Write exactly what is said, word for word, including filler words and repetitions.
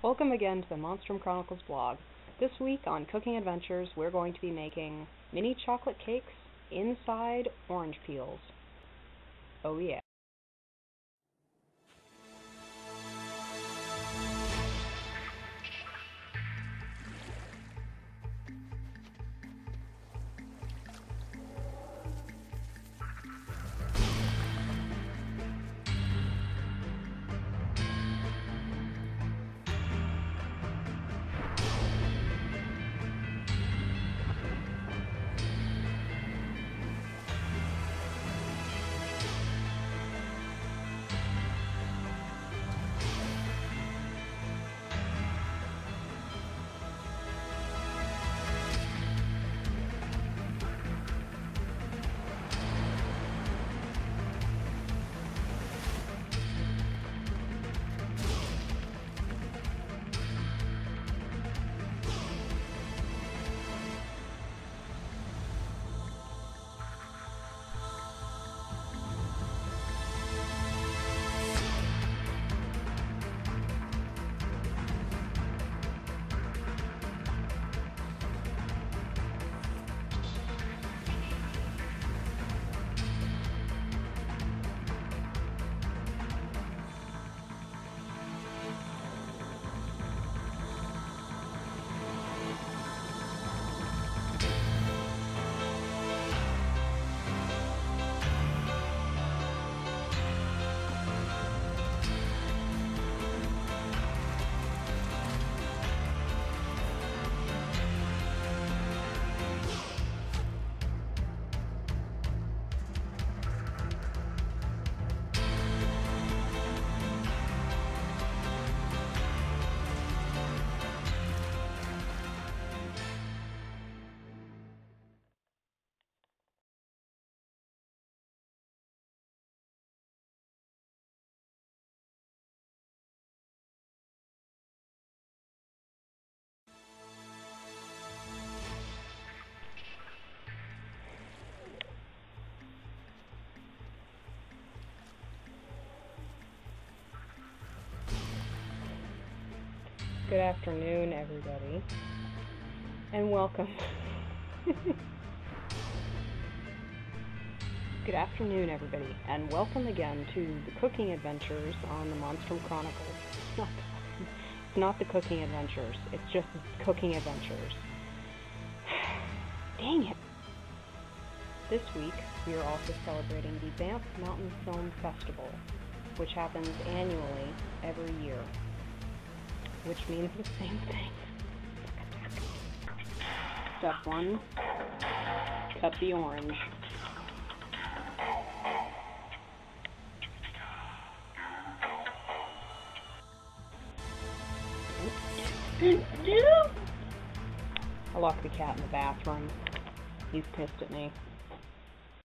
Welcome again to the Monstrum Chronicles blog. This week on Cooking Adventures, we're going to be making mini chocolate cakes inside orange peels. Oh yeah. Good afternoon, everybody, and welcome. Good afternoon, everybody, and welcome again to the Cooking Adventures on the Monstrum Chronicles. It's not, it's not the Cooking Adventures, it's just Cooking Adventures. Dang it! This week, we are also celebrating the Banff Mountain Film Festival, which happens annually every year. Which means the same thing. Step one, cut the orange. I locked the cat in the bathroom. He's pissed at me.